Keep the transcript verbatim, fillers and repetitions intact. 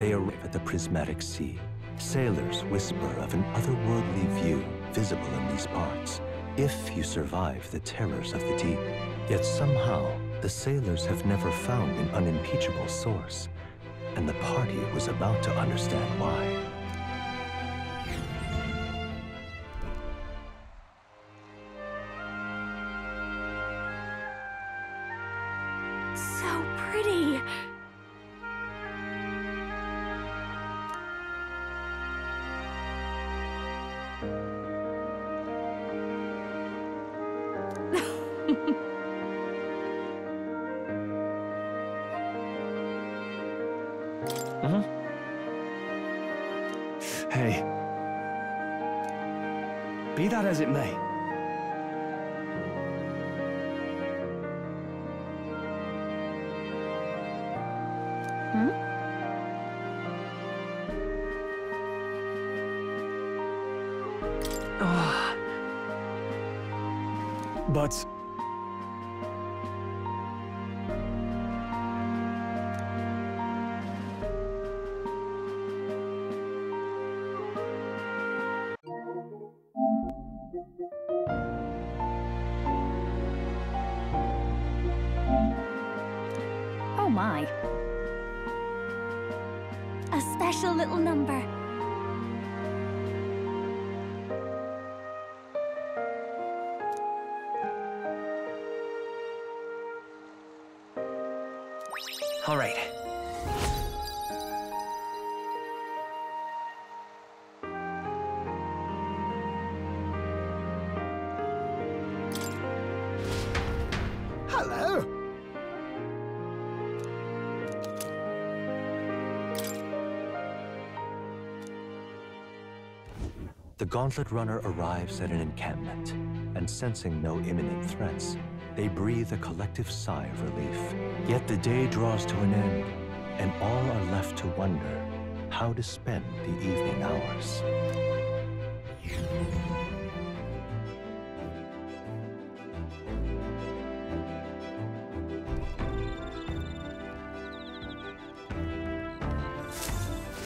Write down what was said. They arrive at the Prismatic Sea. Sailors whisper of an otherworldly view visible in these parts, if you survive the terrors of the deep. Yet somehow, the sailors have never found an unimpeachable source, and the party was about to understand why. So pretty! Uh-huh. Hey, be that as it may, hmm? Ah. But oh my, a special little number. All right. Hello. The Gauntlet Runner arrives at an encampment, and sensing no imminent threats, they breathe a collective sigh of relief. Yet the day draws to an end, and all are left to wonder how to spend the evening hours.